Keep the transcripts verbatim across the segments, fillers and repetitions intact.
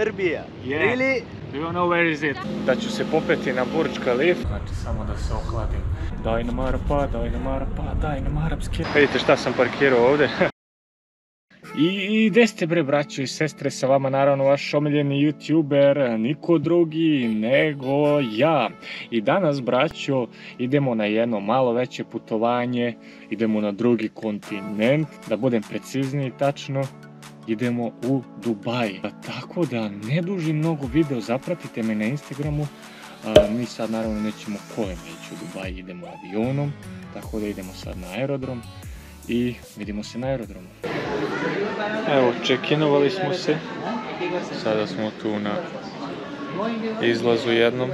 Serbia. Yeah. Really? Do you know where is it? Da ću se popeti na Burj Khalifa. Znači samo da se ohladim. Daj nam arapa, daj nam arapa, daj nam arapski. Vidite šta sam parkirao ovdje. I gdje ste bre braćo i sestre, sa vama naravno vaš omiljeni youtuber, niko drugi nego ja. I danas braćo idemo na jedno malo veće putovanje, idemo na drugi kontinent, da budem precizniji tačno. Idemo u Dubai. Tako da ne duži mnogo video, zapratite me na Instagramu. Mi sad naravno nećemo kolem ići u Dubai, idemo avionom. Tako da idemo sad na aerodrom i vidimo se na aerodromu. Evo, čekinovali smo se. Sada smo tu na izlazu jednom.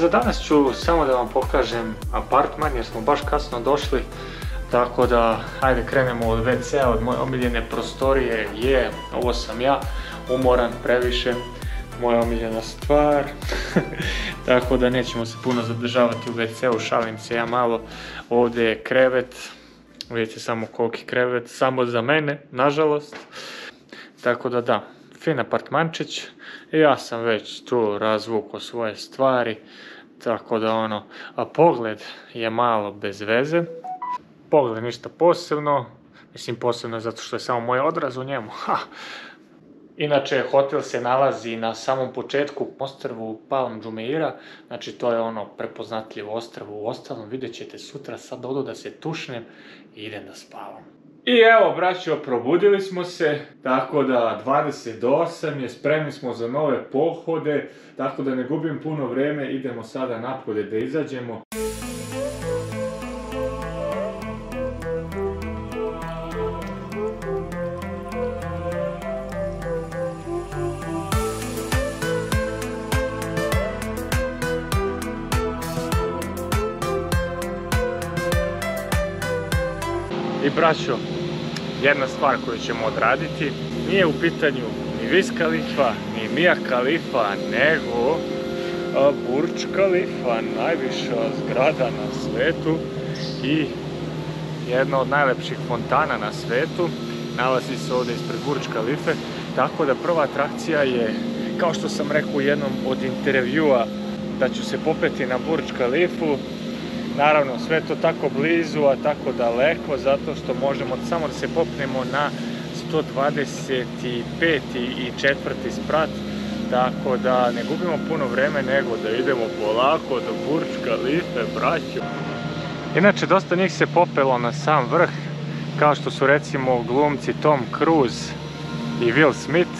Za danas ću samo da vam pokažem apartman jer smo baš kasno došli, tako da ajde krenemo od ve cea, od moje omiljene prostorije. Je, ovo sam ja, umoran previše, moja omiljena stvar, tako da nećemo se puno zadržavati u ve ceu, šalim se ja malo. Ovdje je krevet, vidite samo koliki krevet, samo za mene, nažalost, tako da da. Fin apartmančić, ja sam već tu razvukao svoje stvari, tako da ono, a pogled je malo bez veze, pogled ništa posebno, mislim posebno je zato što je samo moj odraz u njemu, ha! Inače, hotel se nalazi na samom početku ostrvu Palm Jumeirah, znači to je ono prepoznatljivo ostrvo, u ostalom vidjet ćete sutra, sad odu da se tušnem i idem da spavam. I evo braćo, probudili smo se, tako da dvadeset do osam je, spremni smo za nove pohode, tako da ne gubim puno vreme, idemo sada napolje da izađemo. I braćo, jedna stvar koju ćemo odraditi, nije u pitanju ni Wiz Khalifa, ni Mia Khalifa, nego Burj Khalifa, najviša zgrada na svetu i jedna od najlepših fontana na svetu, nalazi se ovdje ispred Burj Khalife, tako da prva atrakcija je, kao što sam rekao u jednom od intervjua, da ću se popeti na Burj Khalifu. Naravno, sve to tako blizu, a tako daleko, zato što možemo samo da se popnemo na sto dvadeset peti i četvrti sprat, tako da ne gubimo puno vreme, nego da idemo polako do Burj Khalife, braćo. Inače, dosta njih se popelo na sam vrh, kao što su recimo glumci Tom Cruise i Will Smith,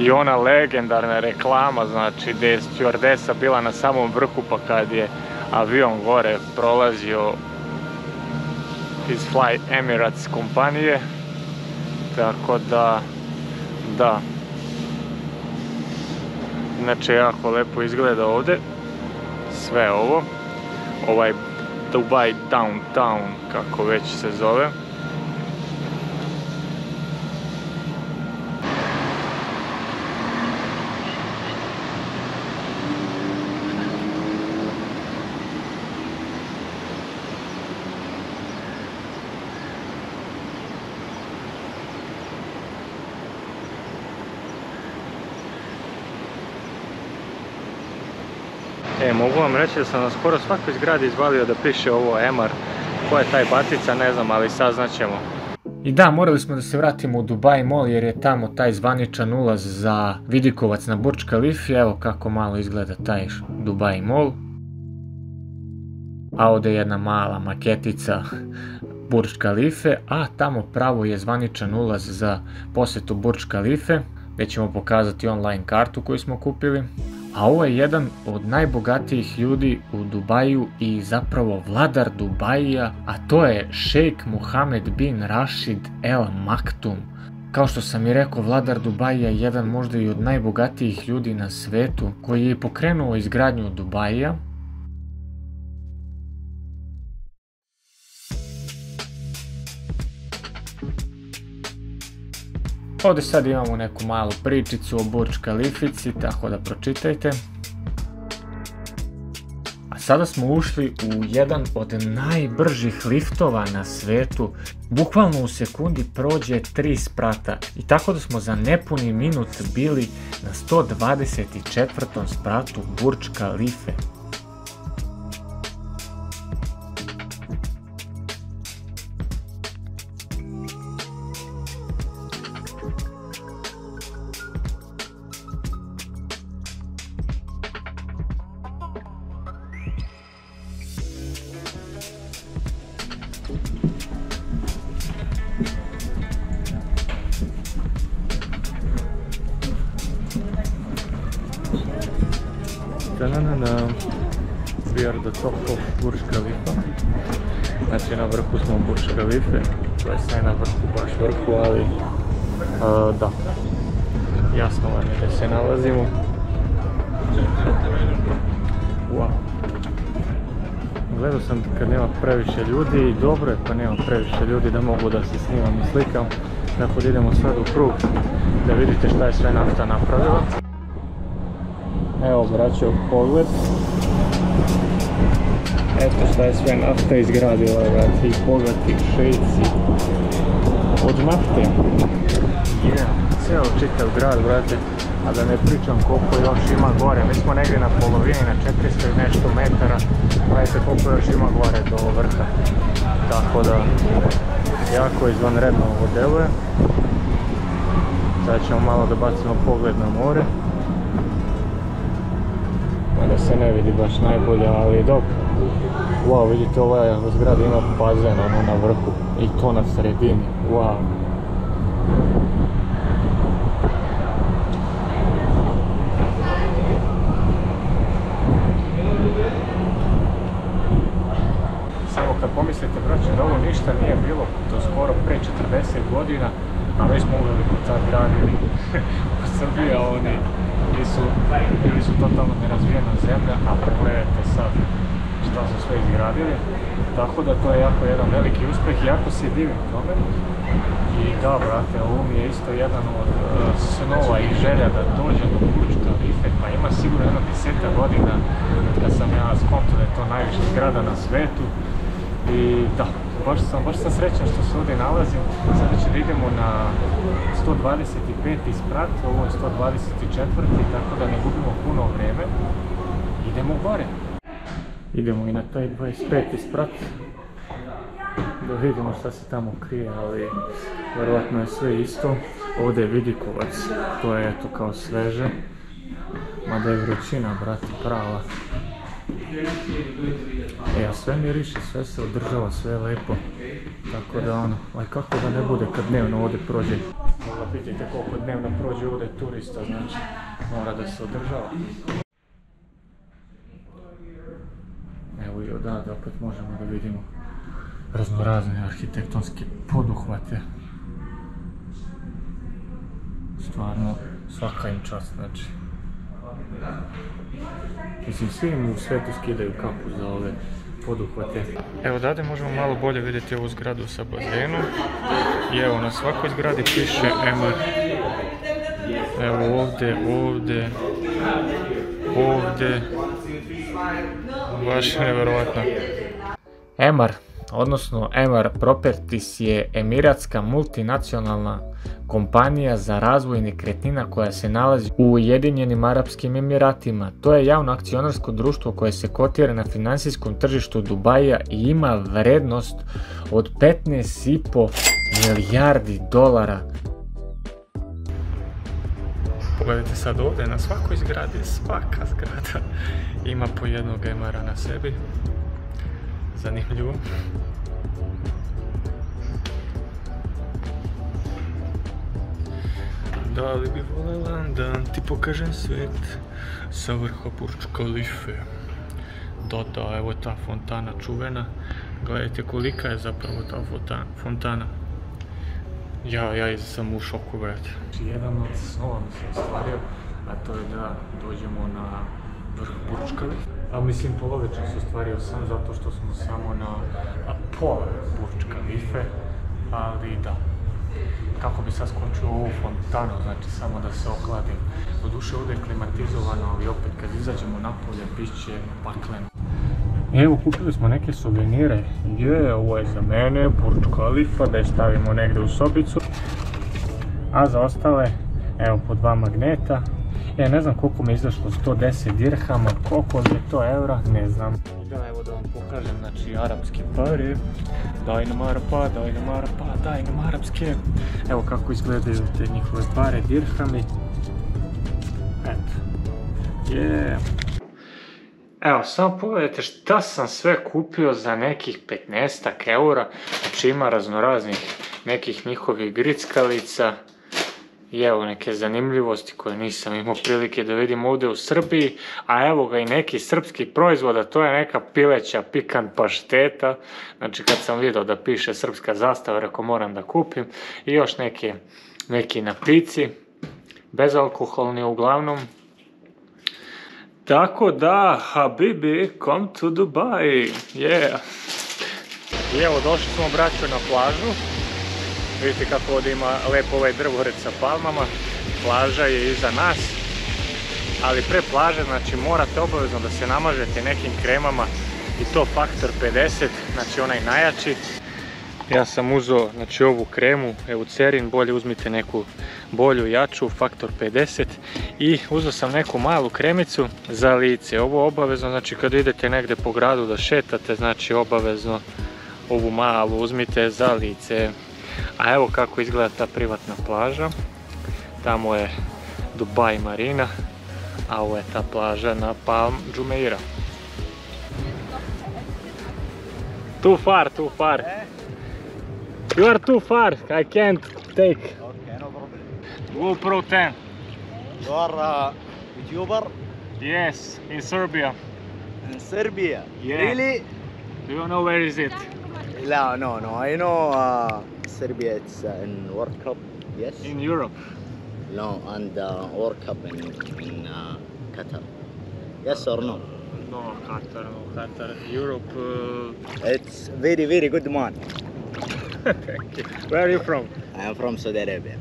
i ona legendarna reklama, znači, gdje je stjuardesa bila na samom vrhu, pa kad je avion gore prolazio iz Fly Emirates kompanije, tako da, da, inače jako lepo izgleda ovdje, sve ovo, ovaj Dubai Downtown, kako već se zove. E, mogu vam reći da sam na skoro svakoj zgradi izvalio da piše ovo Emaar, koja je taj batica, ne znam, ali saznaćemo. I da, morali smo da se vratimo u Dubai Mall jer je tamo taj zvaničan ulaz za vidikovac na Burj Khalifi, evo kako malo izgleda taj Dubai Mall. A ovdje je jedna mala maketica Burj Khalife, a tamo pravo je zvaničan ulaz za posetu Burj Khalife, gdje ćemo pokazati online kartu koju smo kupili. a ovo je jedan od najbogatijih ljudi u Dubaju i zapravo vladar Dubaija, a to je Sheikh Mohammed bin Rashid Al Maktoum. Kao što sam i rekao, vladar Dubaija je jedan možda i od najbogatijih ljudi na svetu koji je pokrenuo izgradnju Dubaija. Ovdje sad imamo neku malu pričicu o Burj Khalifici, tako da pročitajte. A sada smo ušli u jedan od najbržih liftova na svetu. Bukvalno u sekundi prođe tri sprata i tako da smo za nepuni minut bili na sto dvadeset četvrtom spratu Burj Khalife. We are the top of Burj Khalifa. Znači na vrhu smo Burj Khalife. To je sve na vrhu, baš vrhu, ali uh, da. Jasno vam je da se nalazimo. Wow. Gledao sam kad nema previše ljudi i dobro je pa nema previše ljudi da mogu da se snimam i slikam. Dakle idemo sad u krug da vidite šta je sve nafta napravila. Evo vraćao pogled. Eto šta je sve nafta izgradila, vrati i bogati šejci od nafte. Yeah, ceo čitav grad, vrati, a da ne pričam koliko još ima gore. Mi smo negdje na polovini, na četiristo nešto metara, vrati koliko još ima gore do vrha. Tako da, jako izvanredno ovo deluje. Sad ćemo malo da bacimo pogled na more. Da se ne vidi baš najbolje, ali dobro. Wow, vidite, ova zgrada ima bazen, ono na vrhu i to na sredini. Wow. Samo kad pomislite, braće, da ovo ništa nije bilo do skoro pre četrdeset godina, a već smo uveliko tad gradili u Srbiji, a oni bili su totalno nerazvijena zemlja, a pogledajte sad šta su sve izgradili. Tako da to je jako jedan veliki uspeh i jako se divim tome. I da, brate, ovo mi je isto jedan od snova i želja da dođem do Burj Khalife, pa ima sigurno jedno deseta godina kad sam ja skontao da je to najviše zgrada na svetu. I da, baš sam, baš sam srećan što se ovdje nalazim. Sada ćemo da idemo na sto dvadeset peti sprat, ovo je sto dvadeset četvrti tako da ne gubimo puno vreme. Idemo gore. Idemo i na taj dvadeset peti sprat. Da vidimo šta se tamo krije, ali verovatno je sve isto. Ovdje je vidikovac, to je eto kao sveže. Mada je vrućina, brate, prava. E, a sve miriše, sve se održava, sve je lepo. Tako da ono, aj kako da ne bude kad dnevno ovdje prođe. Možda vidite koliko dnevno prođe ovdje turista, znači mora da se održava. Evo i odavde opet možemo da vidimo raznorazne arhitektonske poduhvate. Stvarno, svaka im čast, znači. Mislim, svi im u svetu skidaju kapu za ove poduhvate. Evo odavde možemo malo bolje vidjeti ovu zgradu sa bazenom. I evo, na svakoj zgradi piše Emaar. Evo ovdje, ovdje, ovdje. Baš nevjerovatno. Emaar, odnosno Emaar Properties, je emiratska multinacionalna kompanija za razvoj nekretnina koja se nalazi u Ujedinjenim Arapskim Emiratima. To je javno akcionarsko društvo koje se kotira na finansijskom tržištu Dubaja i ima vrednost od petnaest i po milijardi dolara. Pogledajte sad ovdje, na svakoj zgradi, svaka zgrada ima po jednog Emaara na sebi. Zanimljivo. Da li bi volela da ti pokažem svet sa vrha Burdž Kalife? Da, da, evo ta fontana čuvena. Gledajte kolika je zapravo ta fontana. Ja, ja sam u šoku, brate. Jedan od snova mi se ostvario, a to je da dođemo na vrh Burdž Kalife. A mislim, polovično se ostvario sam zato što smo samo na pola Burdž Kalife, ali da. Kako bi sad skočio ovu fontanu, znači samo da se ohladim. Doduše ovdje je klimatizovano, ali opet kad izađemo napolje bit će pakleno. Evo, kupili smo neke suvenire. Je, ovo je za mene, Burdž Kalifa, da je stavimo negde u sobicu. A za ostale, evo po dva magneta. E, ne znam koliko mi je izašlo, sto deset dirhama, koliko mi je to evra, ne znam. Da, evo da vam pokažem, znači, arapske pare. Daj nam Arapa, daj nam Arapa, daj nam arapske. Evo kako izgledaju te njihove pare, dirhami. Eto. Yeah. Evo, samo pogledajte šta sam sve kupio za nekih petnaestak eura. Znači ima raznoraznih nekih njihovih grickalica. I evo neke zanimljivosti koje nisam imao prilike da vidim ovdje u Srbiji, a evo ga i neki srpski proizvod, a to je neka pileća pikan pašteta. Znači kad sam vidio da piše srpska zastava, rekao moram da kupim. I još neke, neki napici, bezalkoholni uglavnom. Tako da, habibi, come to Dubai, yeah! I evo došli smo braćo na plažu. Vidite kako ovdje ima lepo ovaj drvored sa palmama, plaža je iza nas, ali pre plaže znači morate obavezno da se namažete nekim kremama i to faktor pedeset, znači onaj najjači. Ja sam uzeo znači ovu kremu, Eucerin, bolje uzmite neku bolju, jaču, faktor pedeset i uzeo sam neku malu kremicu za lice. Ovo obavezno, znači kad idete negde po gradu da šetate, znači obavezno ovu malu uzmite za lice. A evo kako izgleda ta privatna plaža, tamo je Dubai Marina, a ovo je ta plaža na Palm Jumeirah. Too far, too far. You are too far, I can't take. Okay, no problem. GoPro ten. You are a YouTuber? Yes, in Serbia. In Serbia? Yeah. Really? Do you know where is it? No, no, no, I know uh, Serbia, it's uh, in World Cup, yes? In Europe? No, and uh, World Cup in, in uh, Qatar, yes or no? No, Qatar, no, Qatar, Europe... Uh... It's very, very good man. Thank you. Where are you from? I am from Saudi Arabia.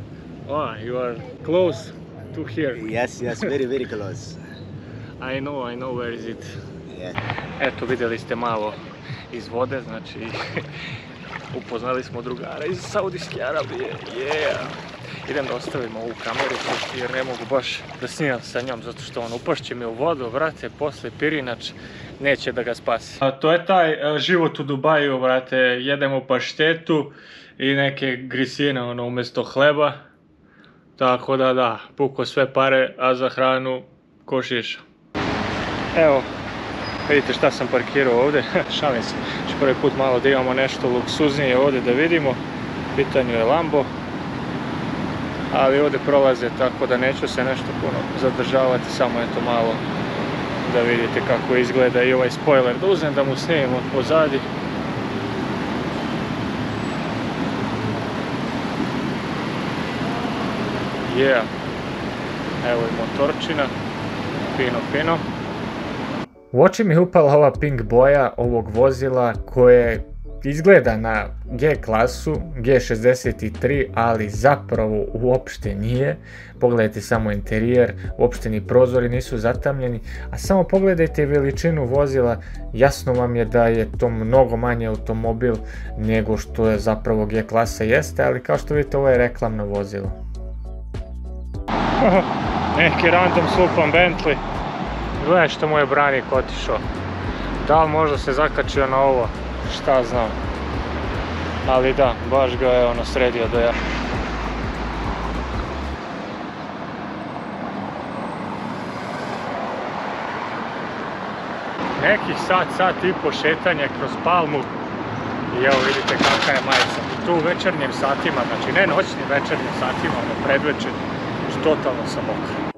Oh, you are close to here. Yes, yes, very, very close. I know, I know, where is it? Yes. Eto, videli ste malo iz vode, znači upoznali smo drugara iz Saudijske Arabije, yeah! Idem da ostavim ovu kameru jer ne mogu baš da snimam sa njom zato što on upašće mi u vodu, vrate, posle pirinač neće da ga spasi. A to je taj život u Dubaju, vrate, jedemo paštetu i neke grisine, ono, umjesto hleba, tako da da, puko sve pare, a za hranu ko šiša. Evo. Vidite šta sam parkirao ovdje, šalim se, znači prvi put malo da imamo nešto luksuznije ovdje da vidimo, pitanju je Lambo, ali ovdje prolaze tako da neću se nešto puno zadržavati, samo je to malo da vidite kako izgleda i ovaj spoiler, da uzmem da mu snimim od pozadi. Yeah, evo i motorčina, fino fino. U oči mi je upala ova pink boja ovog vozila koje izgleda na G klasu, G šezdeset tri, ali zapravo uopšte nije. Pogledajte samo interijer, uopšte ni prozori nisu zatamljeni, a samo pogledajte veličinu vozila, jasno vam je da je to mnogo manji automobil nego što je zapravo G klasa jeste, ali kao što vidite ovo je reklamno vozilo. Neki random slupam Bentley. Gledaj što mu je branik otišao, da li možda se zakačio na ovo, šta znam, ali da, baš ga je ono sredio do ja. Nekih sat, sat i po šetanje kroz Palmu i evo vidite kakva je majica. I tu u večernjim satima, znači ne noćnim, večernjim satima, ono predvečer totalno sam mokar.